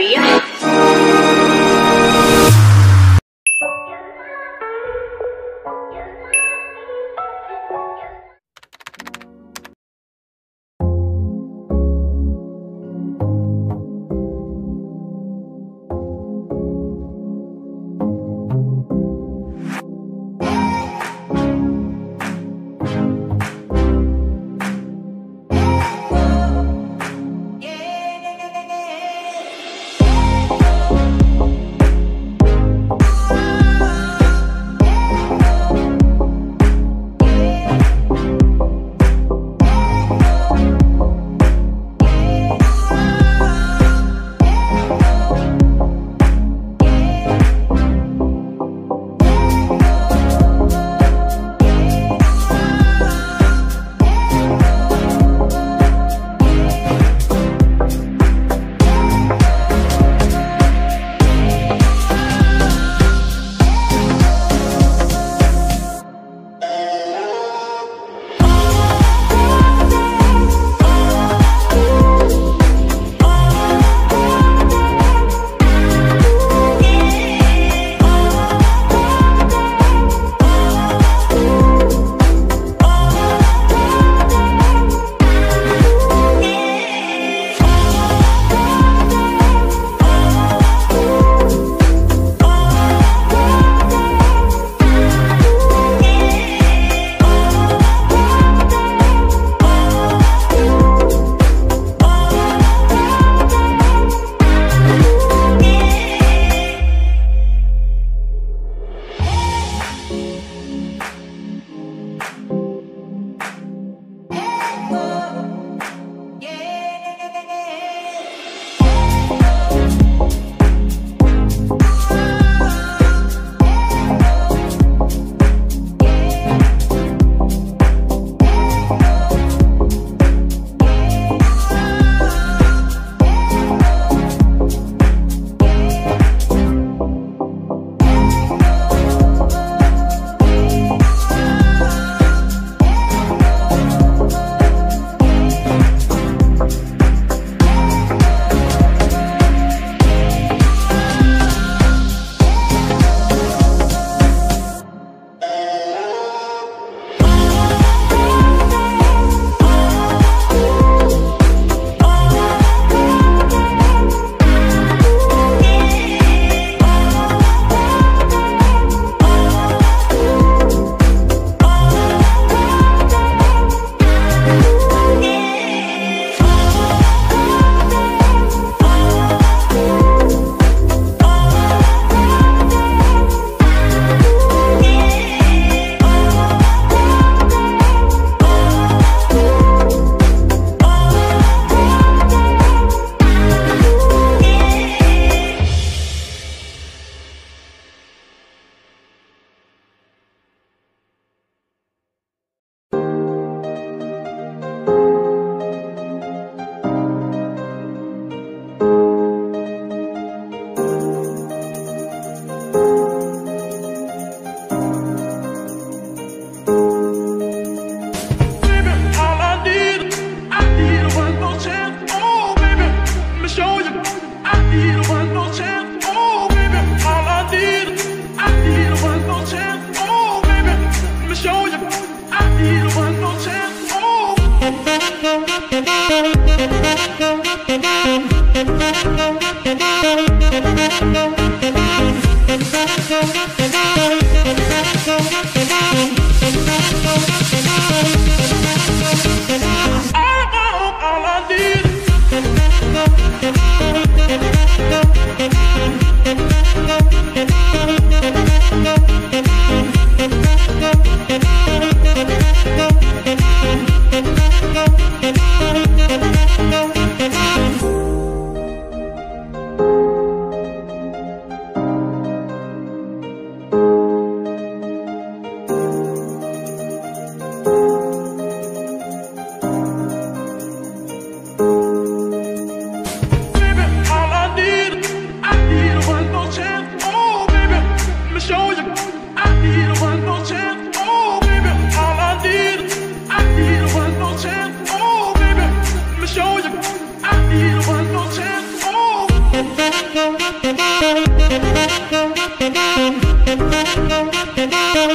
Korea.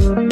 Good.